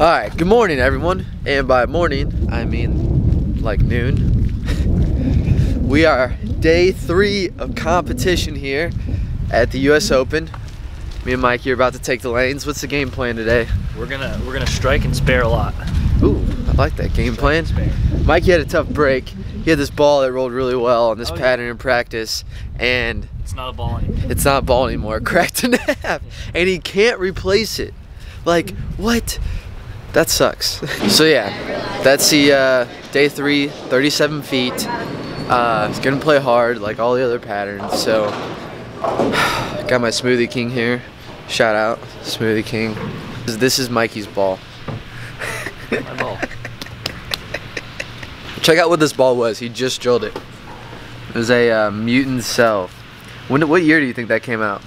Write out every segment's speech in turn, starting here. Alright, good morning everyone, and by morning I mean like noon. We are day 3 of competition here at the US Open. Me and Mikey are about to take the lanes. What's the game plan today? We're gonna strike and spare a lot. Ooh, I like that game plan. Mikey had a tough break. He had this ball that rolled really well on this pattern in practice, and it's not a ball anymore. It's not a ball anymore. Cracked in half, and he can't replace it. Like, what? That sucks. So yeah, that's the day 3, 37 feet. It's gonna play hard like all the other patterns, so. Got my Smoothie King here. Shout out, Smoothie King. This is Mikey's ball. My ball. Check out what this ball was, he just drilled it. It was a mutant cell. What year do you think that came out?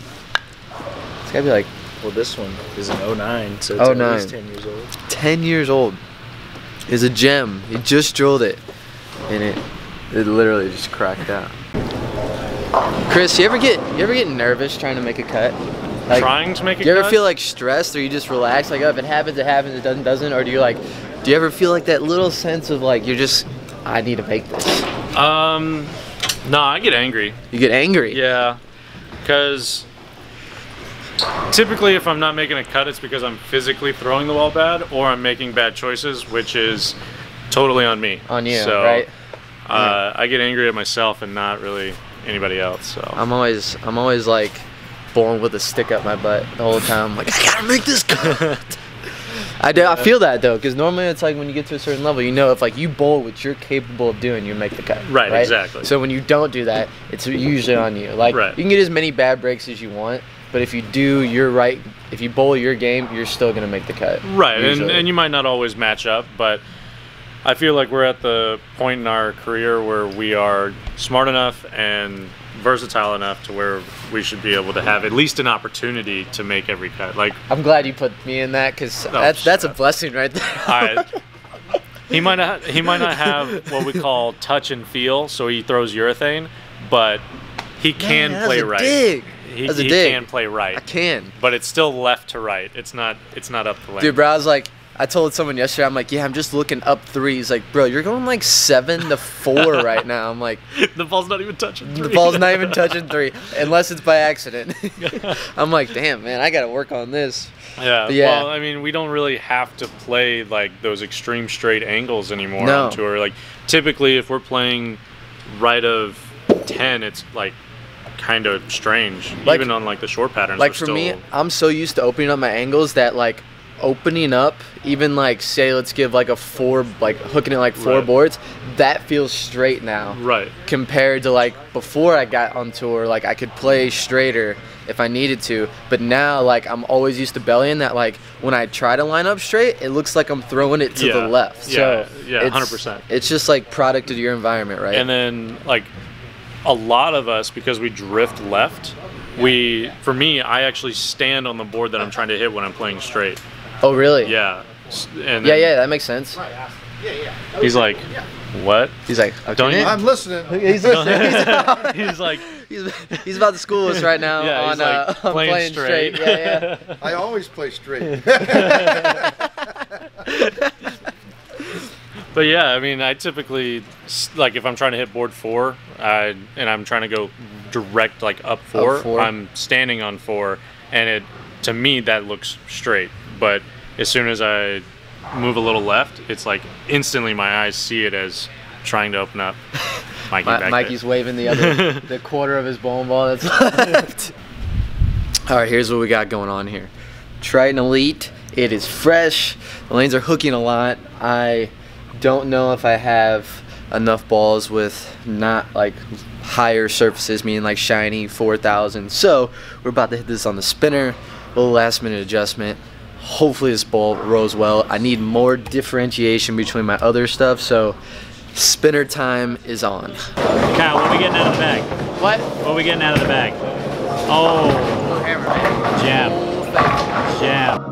It's gotta be like, well, this one is an 09, so it's at least 10 years old. 10 years old. Is a gem. He just drilled it, and it literally just cracked out. Chris, you ever get nervous trying to make a cut? Like, trying to make a cut? Do you ever feel like stressed, or you just relax? Like, oh, if it happens, it happens. It doesn't. Or do you ever feel like that little sense of like you're just, I need to make this? No, I get angry. You get angry? Yeah, because typically if I'm not making a cut, it's because I'm physically throwing the ball bad, or I'm making bad choices, which is totally on me. On you, so, right? I get angry at myself and not really anybody else. So I'm always like born with a stick up my butt the whole time. I'm like, I gotta make this cut. I feel that though, because normally it's like when you get to a certain level, you know, if like you bowl what you're capable of doing, you make the cut. Right? Exactly. So when you don't do that, it's usually on you. Like, you can get as many bad breaks as you want, but if you do, you're right. If you bowl your game, you're still gonna make the cut. Right, and you might not always match up, but I feel like we're at the point in our career where we are smart enough and versatile enough to where we should be able to have at least an opportunity to make every cut. Like, I'm glad you put me in that, because that's a blessing right there. All right. He might not have what we call touch and feel, so he throws urethane, but he can play right. Dig. He can play right. I can. But it's still left to right. It's not up the lane. Dude, bro, I was like, I told someone yesterday, I'm like, yeah, I'm just looking up three. He's like, bro, you're going like 7 to 4 right now. I'm like, the ball's not even touching three. The ball's not even touching three, unless it's by accident. I'm like, damn, man, I got to work on this. Yeah. Well, I mean, we don't really have to play like those extreme straight angles anymore on tour. Like, typically, if we're playing right of 10, it's like kind of strange, like, even on like the short patterns. Like, for me, I'm so used to opening up my angles that like, opening up, even like, say, let's give like a 4, like hooking it like 4 boards, that feels straight now. Right. Compared to like before I got on tour, like I could play straighter if I needed to, but now like I'm always used to bellying that, like when I try to line up straight, it looks like I'm throwing it to the left. Yeah, so yeah, 100%. It's just like product of your environment, right? And then like a lot of us, because we drift left, for me, I actually stand on the board that I'm trying to hit when I'm playing straight. Oh, really? Yeah. And yeah, that makes sense. He's like, what? He's like, okay, don't you? I'm listening. He's listening. He's like, he's about to school us right now on like playing straight. Yeah. I always play straight. But yeah, I mean, I typically, like if I'm trying to hit board 4, and I'm trying to go direct like up four, I'm standing on 4, and to me that looks straight. But as soon as I move a little left, it's like instantly my eyes see it as trying to open up. Mikey's waving the quarter of his bowling ball that's left. All right, here's what we got going on here. Triton Elite. It is fresh. The lanes are hooking a lot. I don't know if I have enough balls with not like higher surfaces, meaning like shiny 4,000. So we're about to hit this on the spinner. A little last minute adjustment. Hopefully this ball rolls well. I need more differentiation between my other stuff, so spinner time is on. Kyle, what are we getting out of the bag? What? What are we getting out of the bag? Oh, jab, jab.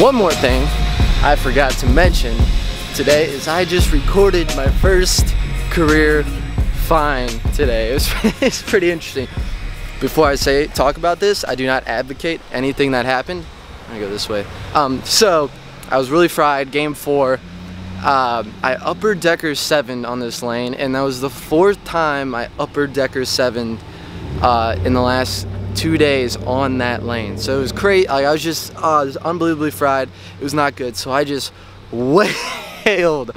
One more thing I forgot to mention today is I just recorded my first career fine today. It's pretty interesting. Before I talk about this, I do not advocate anything that happened. I'm gonna go this way. So I was really fried, game 4. I upper decker 7 on this lane, and that was the 4th time I upper decker 7 in the last 2 days on that lane. So it was crazy. Like, I was just unbelievably fried. It was not good. So I just wailed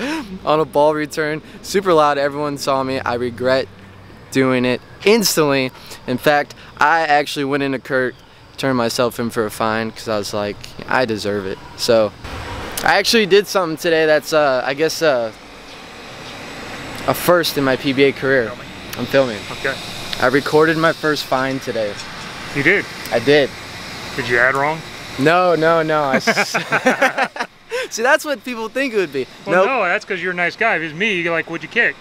on a ball return super loud. Everyone saw me. I regret doing it instantly. In fact, I actually went into Kurt, turned myself in for a fine because I was like, I deserve it. So I actually did something today that's, I guess, a first in my PBA career. I'm filming. Okay. I recorded my first fine today. You did? I did. Did you add wrong? No, no, no. See, that's what people think it would be. Well, nope. No, that's because you're a nice guy. If it's me, you're like, what'd you kick?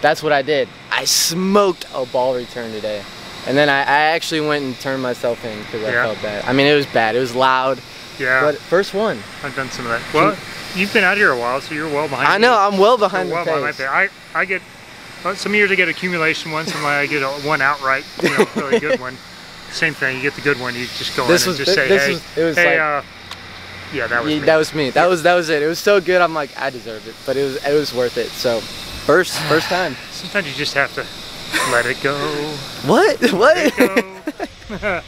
That's what I did. I smoked a ball return today. And then I actually went and turned myself in because I felt bad. I mean, it was bad. It was loud. Yeah. But first one. I've done some of that. Well, you've been out here a while, so you're well behind. I know. I'm well behind the pace. I get, well, some years I get accumulation ones, some I get one outright, you know, really good one. Same thing. You get the good one, you just go in and just say, hey, yeah, that was me. That was me. That was it. It was so good. I'm like, I deserved it, but it was worth it. So, first time. Sometimes you just have to let it go. What? What? Let it go.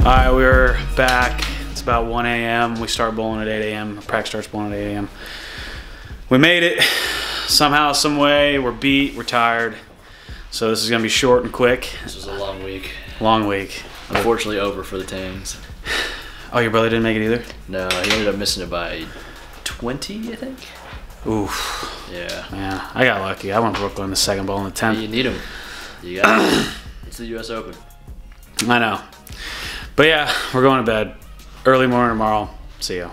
Alright, we're back. It's about 1 a.m. We start bowling at 8 a.m. Practice starts bowling at 8 a.m. We made it. Somehow, some way, we're beat, we're tired. So this is going to be short and quick. This was a long week. Long week. Unfortunately over for the Tangs. Oh, your brother didn't make it either? No, he ended up missing it by 20, I think. Oof. Yeah. Yeah, I got lucky. I went Brooklyn in the second bowl in the 10th. You need him. You got him. It's the US Open. I know. But yeah, we're going to bed. Early morning tomorrow. See ya.